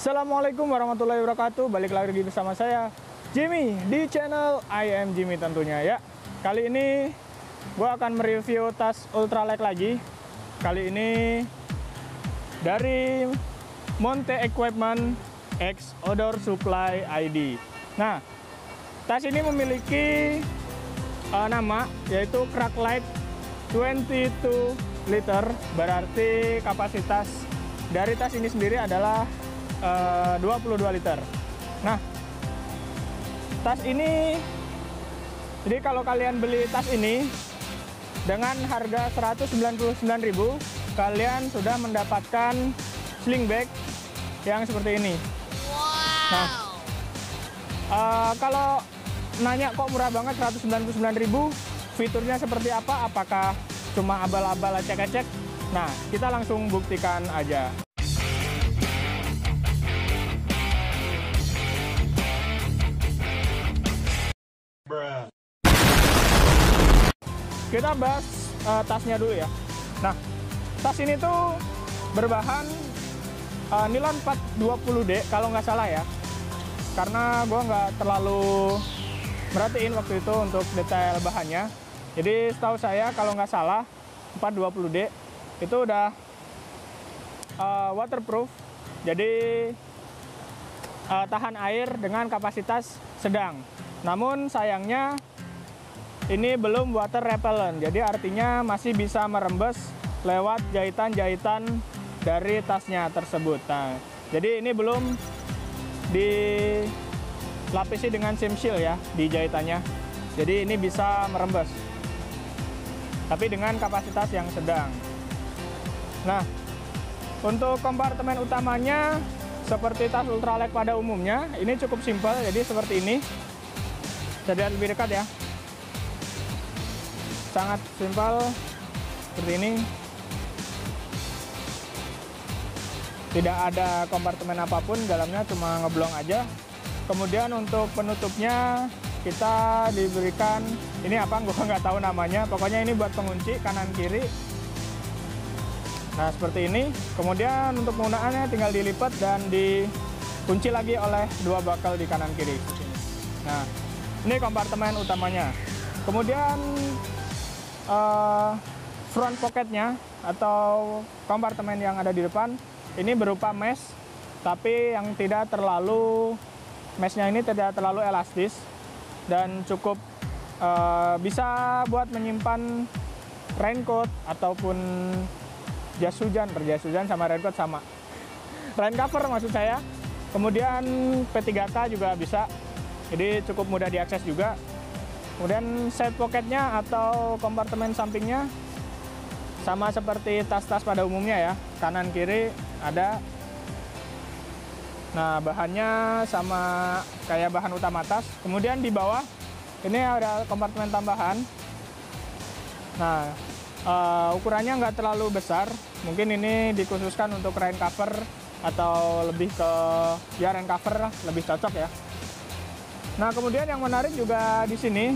Assalamualaikum warahmatullahi wabarakatuh. Balik lagi bersama saya Jimmy di channel I am Jimmy tentunya ya. Kali ini gue akan mereview tas ultralight lagi. Kali ini dari Monte Equipment X Outdoor Supply ID. Nah, tas ini memiliki nama yaitu Cracklite 22 liter, berarti kapasitas dari tas ini sendiri adalah 22 liter. Nah, tas ini, jadi kalau kalian beli tas ini dengan harga 199.000, kalian sudah mendapatkan sling bag yang seperti ini. Wow. Nah, kalau nanya kok murah banget 199.000, fiturnya seperti apa, apakah cuma abal-abal ecek-ecek? Nah, kita langsung buktikan aja. Kita bahas tasnya dulu ya. Nah, tas ini tuh berbahan nilon 420D kalau nggak salah ya, karena gue nggak terlalu merhatiin waktu itu untuk detail bahannya. Jadi setahu saya kalau nggak salah 420D itu udah waterproof, jadi tahan air dengan kapasitas sedang. Namun sayangnya ini belum water repellent, jadi artinya masih bisa merembes lewat jahitan-jahitan dari tasnya tersebut. Nah, jadi ini belum dilapisi dengan sim seal ya di jahitannya, jadi ini bisa merembes tapi dengan kapasitas yang sedang. Nah, untuk kompartemen utamanya seperti tas ultralight pada umumnya, ini cukup simpel, jadi seperti ini. Bisa lihat lebih dekat ya, sangat simpel seperti ini, tidak ada kompartemen apapun dalamnya, cuma ngeblong aja. Kemudian untuk penutupnya kita diberikan, ini apa gue nggak tahu namanya, pokoknya ini buat pengunci kanan kiri. Nah, seperti ini. Kemudian untuk penggunaannya tinggal dilipat dan dikunci lagi oleh dua bakal di kanan kiri. Nah, ini kompartemen utamanya. Kemudian front pocketnya atau kompartemen yang ada di depan ini berupa mesh, tapi yang tidak terlalu, meshnya ini tidak terlalu elastis dan cukup bisa buat menyimpan raincoat ataupun jas hujan. Jas hujan sama raincoat sama, rain cover maksud saya. Kemudian P3K juga bisa, jadi cukup mudah diakses juga. Kemudian side pocketnya atau kompartemen sampingnya sama seperti tas-tas pada umumnya ya, kanan kiri ada. Nah, bahannya sama kayak bahan utama tas. Kemudian di bawah ini ada kompartemen tambahan. Nah, ukurannya nggak terlalu besar, mungkin ini dikhususkan untuk rain cover atau lebih ke ya rain cover lah, lebih cocok ya. Nah, kemudian yang menarik juga di sini,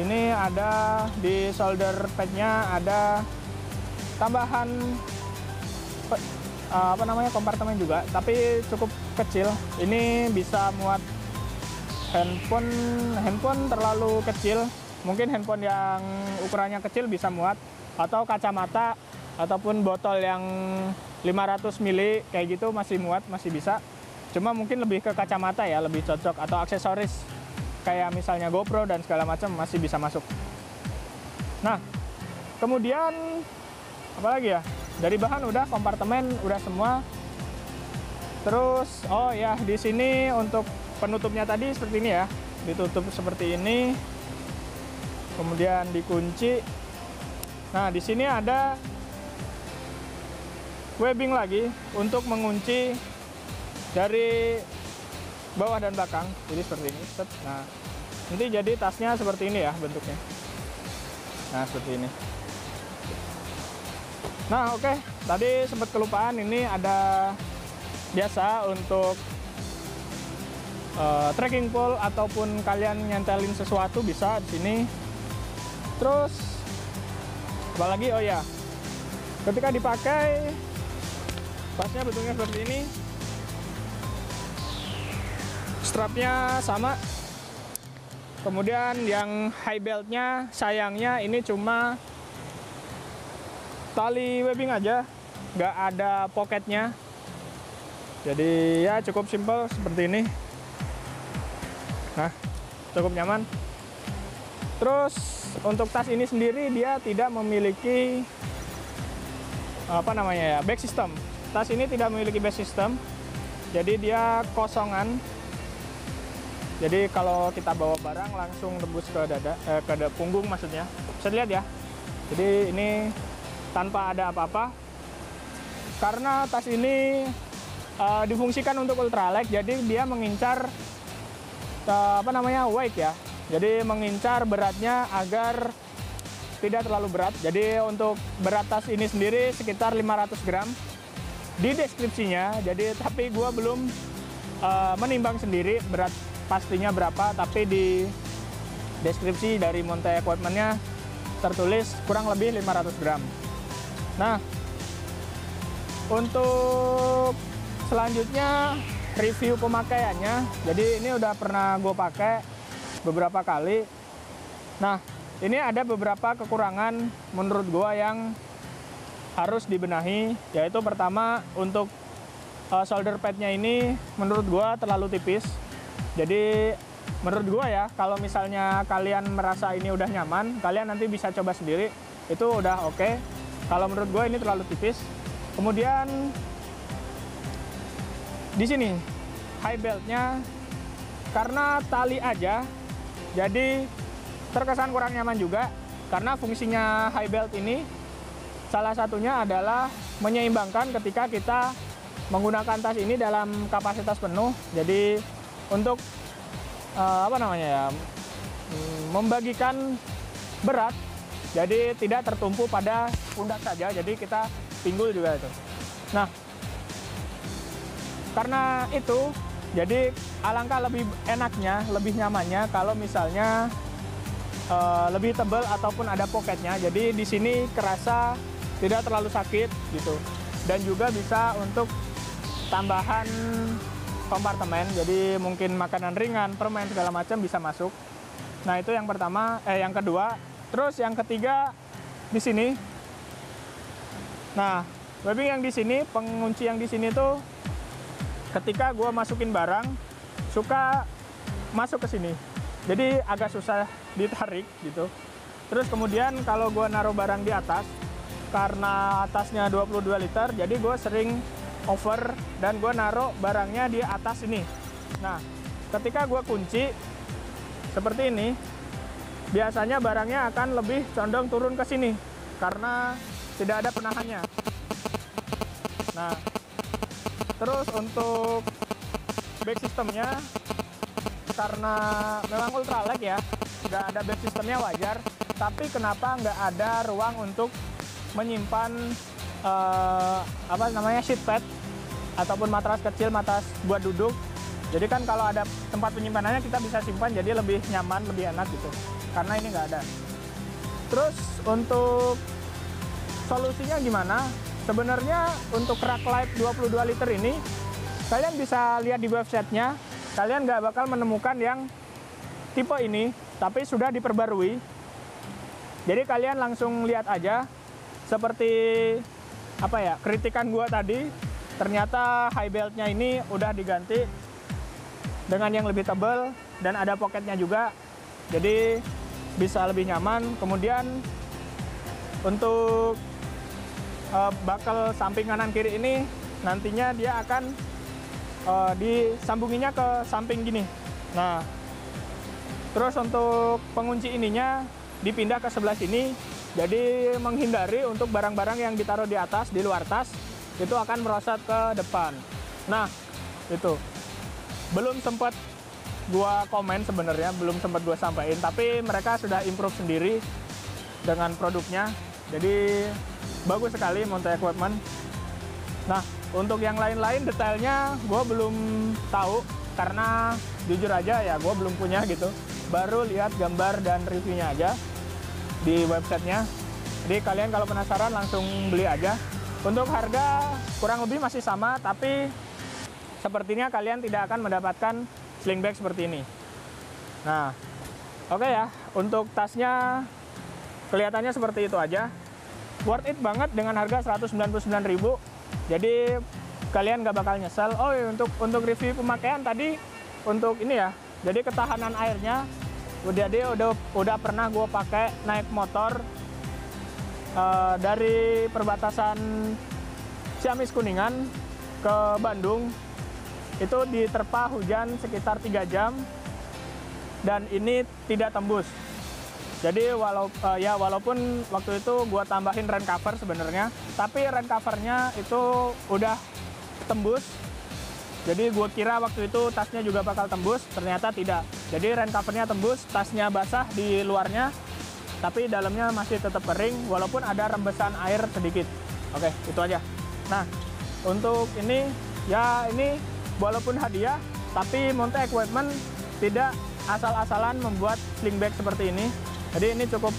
ini ada di shoulder pad-nya ada tambahan kompartemen juga, tapi cukup kecil. Ini bisa muat handphone terlalu kecil, mungkin handphone yang ukurannya kecil bisa muat, atau kacamata ataupun botol yang 500 ml kayak gitu masih muat, masih bisa. Cuma mungkin lebih ke kacamata ya, lebih cocok, atau aksesoris kayak misalnya GoPro dan segala macam masih bisa masuk. Nah, kemudian apalagi ya? Dari bahan udah, kompartemen udah semua. Terus, oh ya, di sini untuk penutupnya tadi seperti ini ya, ditutup seperti ini, kemudian dikunci. Nah, di sini ada webbing lagi untuk mengunci dari bawah dan belakang, jadi seperti ini. Nah, nanti jadi tasnya seperti ini ya bentuknya. Nah, seperti ini. Nah, oke, tadi sempat kelupaan, ini ada biasa untuk trekking pole ataupun kalian nyantelin sesuatu bisa di sini. Terus apalagi, oh ya, ketika dipakai Bassnya bentuknya seperti ini. Strapnya sama. Kemudian yang high beltnya sayangnya ini cuma tali webbing aja, nggak ada pocketnya. Jadi ya cukup simpel seperti ini. Nah, cukup nyaman. Terus untuk tas ini sendiri dia tidak memiliki back system. Tas ini tidak memiliki back system, jadi dia kosongan. Jadi kalau kita bawa barang langsung tembus ke dada, ke punggung maksudnya. Bisa dilihat ya. Jadi ini tanpa ada apa-apa. Karena tas ini difungsikan untuk ultralight, jadi dia mengincar weight ya. Jadi mengincar beratnya agar tidak terlalu berat. Jadi untuk berat tas ini sendiri sekitar 500 gram di deskripsinya. Jadi tapi gue belum menimbang sendiri berat pastinya berapa. Tapi di deskripsi dari Monte Equipment-nya tertulis kurang lebih 500 gram. Nah, untuk selanjutnya review pemakaiannya. Jadi ini udah pernah gue pakai beberapa kali. Nah, ini ada beberapa kekurangan menurut gua yang harus dibenahi, yaitu pertama untuk shoulder padnya ini menurut gua terlalu tipis. Jadi menurut gua ya, kalau misalnya kalian merasa ini udah nyaman, kalian nanti bisa coba sendiri, itu udah oke. Kalau menurut gua ini terlalu tipis. Kemudian di sini high beltnya karena tali aja, jadi terkesan kurang nyaman juga. Karena fungsinya high belt ini salah satunya adalah menyeimbangkan ketika kita menggunakan tas ini dalam kapasitas penuh. Jadi untuk membagikan berat, jadi tidak tertumpu pada pundak saja, jadi kita pinggul juga itu. Nah, karena itu jadi alangkah lebih enaknya, lebih nyamannya kalau misalnya lebih tebal ataupun ada pocketnya. Jadi di sini kerasa tidak terlalu sakit gitu. Dan juga bisa untuk tambahan kompartemen. Jadi mungkin makanan ringan, permen segala macam bisa masuk. Nah, itu yang pertama, yang kedua. Terus yang ketiga di sini. Nah, webbing yang di sini, pengunci yang di sini tuh ketika gue masukin barang, suka masuk ke sini. Jadi agak susah ditarik gitu. Terus kemudian kalau gue naruh barang di atas, karena atasnya 22 liter, jadi gue sering over dan gue naruh barangnya di atas ini. Nah, ketika gue kunci seperti ini, biasanya barangnya akan lebih condong turun ke sini karena tidak ada penahannya. Nah, terus untuk back systemnya, karena memang ultralight ya, nggak ada back systemnya wajar. Tapi kenapa nggak ada ruang untuk menyimpan sheet pad ataupun matras kecil, matras buat duduk. Jadi kan kalau ada tempat penyimpanannya kita bisa simpan, jadi lebih nyaman, lebih enak gitu. Karena ini nggak ada. Terus untuk solusinya gimana? Sebenarnya untuk Cracklite 22 liter ini, kalian bisa lihat di websitenya, kalian nggak bakal menemukan yang tipe ini, tapi sudah diperbarui. Jadi kalian langsung lihat aja, seperti kritikan gua tadi, ternyata high beltnya ini udah diganti dengan yang lebih tebal dan ada pocketnya juga, jadi bisa lebih nyaman. Kemudian untuk bakal samping kanan kiri ini nantinya dia akan disambunginya ke samping gini. Nah, terus untuk pengunci ininya dipindah ke sebelah sini, jadi menghindari untuk barang-barang yang ditaruh di atas, di luar tas itu akan merosot ke depan. Nah, itu belum sempat gua komen sebenarnya, belum sempat gua sampaikan, tapi mereka sudah improve sendiri dengan produknya. Jadi bagus sekali Monte Equipment. Nah, untuk yang lain-lain detailnya gue belum tahu karena jujur aja ya gue belum punya gitu. Baru lihat gambar dan reviewnya aja di websitenya. Jadi kalian kalau penasaran langsung beli aja. Untuk harga kurang lebih masih sama, tapi sepertinya kalian tidak akan mendapatkan sling bag seperti ini. Nah, oke ya, untuk tasnya kelihatannya seperti itu aja. Worth it banget dengan harga 199.000. Jadi kalian nggak bakal nyesel. Oh, untuk review pemakaian tadi untuk ini ya. Jadi ketahanan airnya udah pernah gue pakai naik motor dari perbatasan Ciamis Kuningan ke Bandung. Itu diterpa hujan sekitar 3 jam dan ini tidak tembus. Jadi walaupun waktu itu gue tambahin rain cover sebenarnya, tapi rain covernya itu udah tembus. Jadi gue kira waktu itu tasnya juga bakal tembus, ternyata tidak. Jadi rain covernya tembus, tasnya basah di luarnya, tapi dalamnya masih tetap kering walaupun ada rembesan air sedikit. Oke, itu aja. Nah, untuk ini ya, ini walaupun hadiah, tapi Monte Equipment tidak asal-asalan membuat sling bag seperti ini. Jadi ini cukup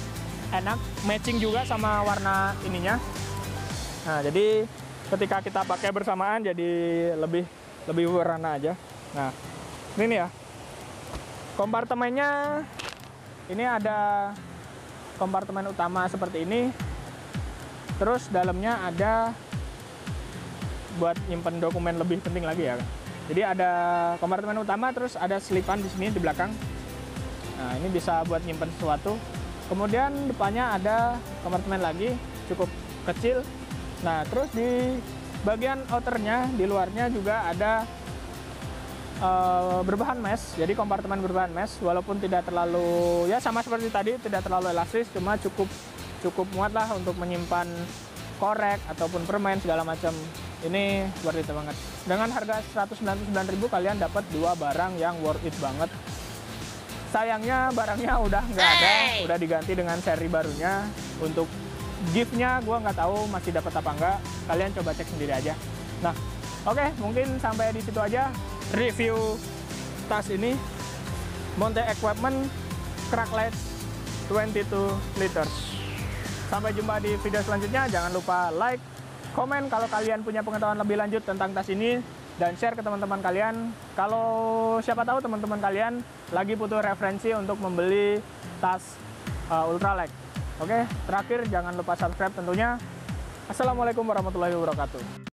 enak, matching juga sama warna ininya. Nah, jadi ketika kita pakai bersamaan jadi lebih berwarna aja. Nah, ini ya. Kompartemennya ini ada kompartemen utama seperti ini. Terus dalamnya ada buat nyimpen dokumen lebih penting lagi ya. Jadi ada kompartemen utama, terus ada selipan di sini di belakang. Nah, ini bisa buat nyimpen sesuatu. Kemudian depannya ada kompartemen lagi, cukup kecil. Nah, terus di bagian outernya, di luarnya juga ada berbahan mesh. Jadi kompartemen berbahan mesh, walaupun tidak terlalu, ya sama seperti tadi, tidak terlalu elastis, cuma cukup muat lah untuk menyimpan korek ataupun permen segala macam. Ini worth it banget. Dengan harga 199.000 kalian dapat 2 barang yang worth it banget. Sayangnya barangnya udah nggak ada, udah diganti dengan seri barunya. Untuk gift-nya gue nggak tahu masih dapat apa nggak. Kalian coba cek sendiri aja. Nah, oke, mungkin sampai di situ aja review tas ini Monte Equipment Cracklite 22 liters. Sampai jumpa di video selanjutnya. Jangan lupa like, komen kalau kalian punya pengetahuan lebih lanjut tentang tas ini. Dan share ke teman-teman kalian. Kalau siapa tahu teman-teman kalian lagi butuh referensi untuk membeli tas ultralight. Oke, terakhir jangan lupa subscribe tentunya. Assalamualaikum warahmatullahi wabarakatuh.